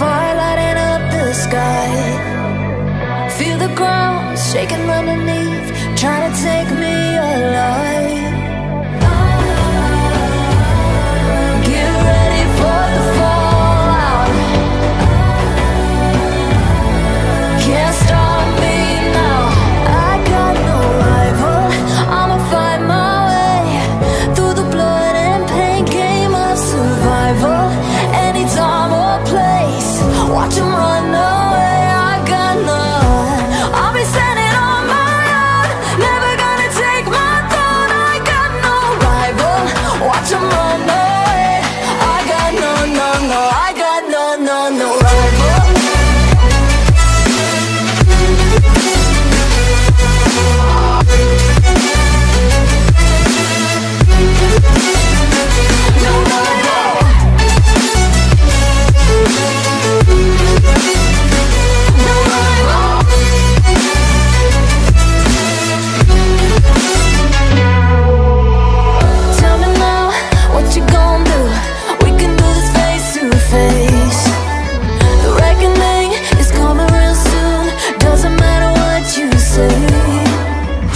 fire lighting up the sky. Feel the ground shaking underneath, trying to take me alive. Get ready for the fallout. Can't stop me now. I got no rival. I'ma find my way through the blood and pain, game of survival. Any time or place, watch them run away. I got none. I'll be standing on my own, never gonna take my throne. I got no rival. Watch them run away. I got no, no, no. I got no, no, no rival. No rival. Tell me now, what you gon' do? We can do this face to face. The reckoning is coming real soon. Doesn't matter what you say.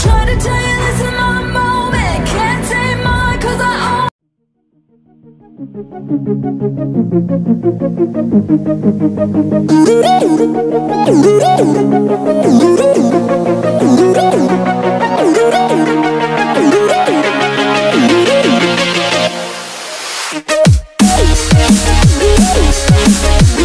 Try to tell you this in my moment. Can't take mine, cause I own.